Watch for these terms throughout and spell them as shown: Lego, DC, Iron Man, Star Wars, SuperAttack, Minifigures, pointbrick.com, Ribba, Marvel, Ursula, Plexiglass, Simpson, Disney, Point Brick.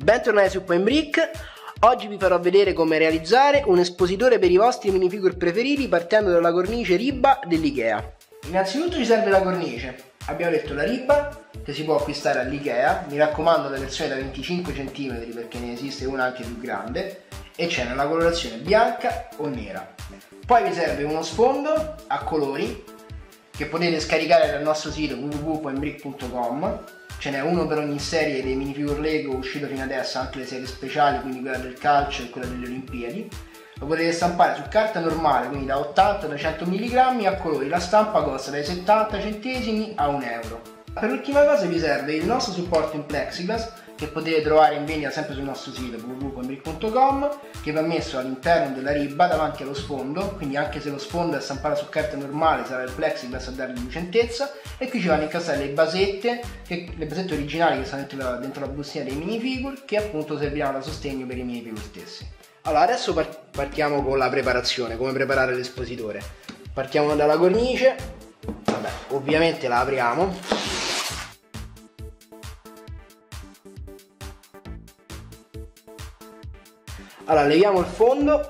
Bentornati su Point Brick. Oggi vi farò vedere come realizzare un espositore per i vostri minifigure preferiti partendo dalla cornice Ribba dell'IKEA. Innanzitutto ci serve la cornice. Abbiamo detto la Ribba, che si può acquistare all'IKEA, mi raccomando la versione da 25 cm perché ne esiste una anche più grande, e c'è nella colorazione bianca o nera. Poi vi serve uno sfondo a colori che potete scaricare dal nostro sito www.pointbrick.com. Ce n'è uno per ogni serie dei minifigure Lego uscito fino adesso, anche le serie speciali, quindi quella del calcio e quella delle Olimpiadi. Lo potete stampare su carta normale, quindi da 80 a 100 mg a colori. La stampa costa dai 70 centesimi a 1 euro. Per ultima cosa vi serve il nostro supporto in Plexiglass, che potete trovare in vendita sempre sul nostro sito www.pointbrick.com, che va messo all'interno della Ribba davanti allo sfondo, quindi anche se lo sfondo è stampato su carta normale sarà il Plexiglass a dargli lucentezza, e qui ci vanno incastrate le basette originali che sono dentro la bustina dei minifigure, che appunto serviranno da sostegno per i minifigure stessi. Allora adesso partiamo con la preparazione, come preparare l'espositore. Partiamo dalla cornice, vabbè, ovviamente la apriamo. Allora, leviamo il fondo,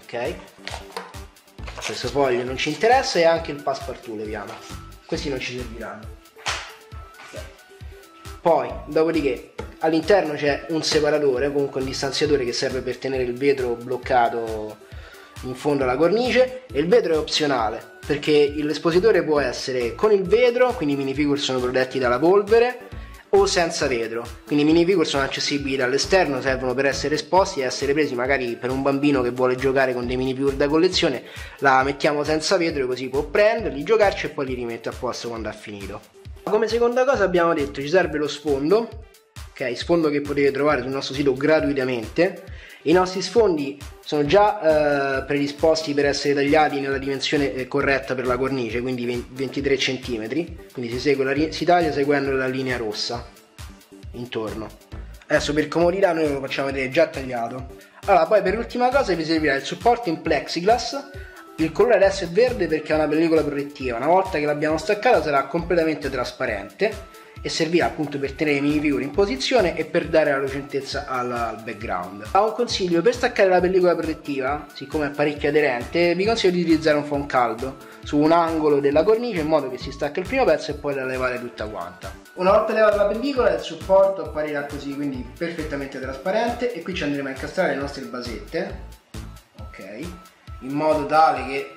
ok, questo foglio non ci interessa e anche il passepartout leviamo, questi non ci serviranno. Okay. Poi, dopodiché, all'interno c'è un separatore, comunque un distanziatore che serve per tenere il vetro bloccato in fondo alla cornice, e il vetro è opzionale, perché l'espositore può essere con il vetro, quindi i minifigure sono protetti dalla polvere, o senza vetro, quindi i minifigure sono accessibili dall'esterno, servono per essere esposti e essere presi, magari per un bambino che vuole giocare con dei minifigure da collezione la mettiamo senza vetro, così può prenderli, giocarci e poi li rimette a posto quando ha finito. Come seconda cosa abbiamo detto ci serve lo sfondo, ok, sfondo che potete trovare sul nostro sito gratuitamente. I nostri sfondi sono già predisposti per essere tagliati nella dimensione corretta per la cornice, quindi 23 cm, quindi si taglia seguendo la linea rossa intorno. Adesso per comodità noi lo facciamo vedere già tagliato. Allora poi per ultima cosa vi servirà il supporto in Plexiglass, il colore adesso è verde perché è una pellicola protettiva, una volta che l'abbiamo staccata sarà completamente trasparente e servirà appunto per tenere i minifigure in posizione e per dare la lucentezza al background. Ho un consiglio: per staccare la pellicola protettiva, siccome è parecchio aderente, vi consiglio di utilizzare un phon caldo su un angolo della cornice in modo che si stacca il primo pezzo e poi la levate tutta quanta. Una volta levata la pellicola il supporto apparirà così, quindi perfettamente trasparente, e qui ci andremo a incastrare le nostre basette, ok, in modo tale che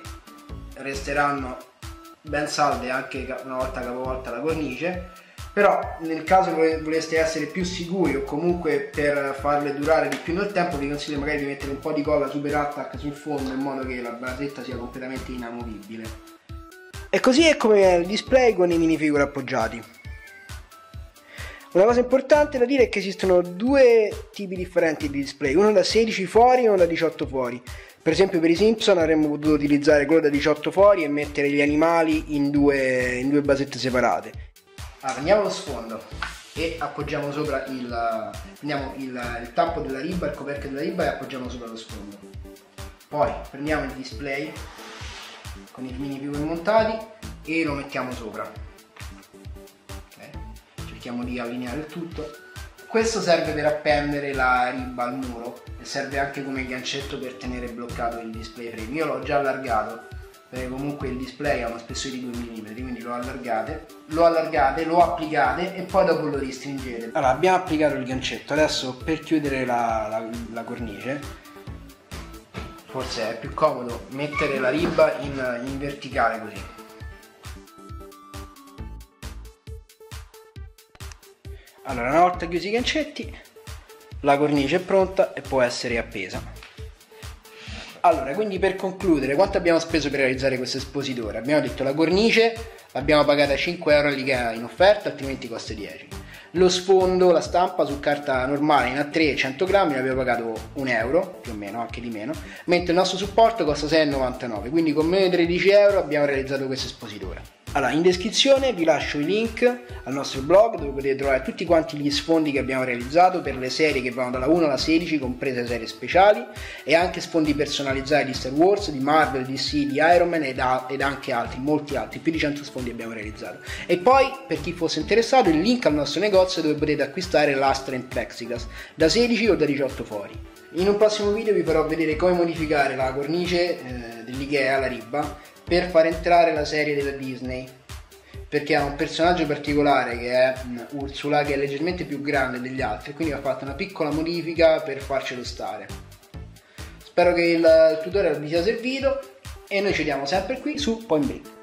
resteranno ben salde anche una volta capovolta la cornice. Però nel caso voleste essere più sicuri o comunque per farle durare di più nel tempo, vi consiglio magari di mettere un po' di colla SuperAttack sul fondo in modo che la basetta sia completamente inamovibile. E così è come il display con i minifigure appoggiati. Una cosa importante da dire è che esistono due tipi differenti di display, uno da 16 fuori e uno da 18 fuori. Per esempio per i Simpson avremmo potuto utilizzare quello da 18 fuori e mettere gli animali in due basette separate. Allora, prendiamo lo sfondo e appoggiamo sopra prendiamo il tappo della Ribba, il coperchio della Ribba, e appoggiamo sopra lo sfondo. Poi prendiamo il display con i minifigure montati e lo mettiamo sopra. Okay. Cerchiamo di allineare il tutto. Questo serve per appendere la Ribba al muro e serve anche come gancetto per tenere bloccato il display frame. Io l'ho già allargato, comunque il display ha una spessore di 2 mm, quindi lo allargate, lo applicate e poi dopo lo ristringete. Allora abbiamo applicato il gancetto, adesso per chiudere la cornice forse è più comodo mettere la Ribba in verticale, così allora una volta chiusi i gancetti la cornice è pronta e può essere appesa. Allora, quindi per concludere, quanto abbiamo speso per realizzare questo espositore? Abbiamo detto la cornice, l'abbiamo pagata 5 euro all'IKEA in offerta, altrimenti costa 10. Lo sfondo, la stampa su carta normale in A3 100 grammi l'abbiamo pagato 1 euro, più o meno, anche di meno, mentre il nostro supporto costa 6,99, quindi con meno di 13 euro abbiamo realizzato questo espositore. Allora, in descrizione vi lascio i link al nostro blog dove potete trovare tutti quanti gli sfondi che abbiamo realizzato per le serie che vanno dalla 1 alla 16, comprese le serie speciali, e anche sfondi personalizzati di Star Wars, di Marvel, di DC, di Iron Man ed anche altri, molti altri, più di 100 sfondi abbiamo realizzato. E poi, per chi fosse interessato, il link al nostro negozio dove potete acquistare lastre in Plexiglass, da 16 o da 18 fuori. In un prossimo video vi farò vedere come modificare la cornice dell'Ikea, la Ribba, per far entrare la serie della Disney, perché ha un personaggio particolare che è Ursula, che è leggermente più grande degli altri, quindi ha fatto una piccola modifica per farcelo stare. Spero che il tutorial vi sia servito e noi ci vediamo sempre qui su Point Brick.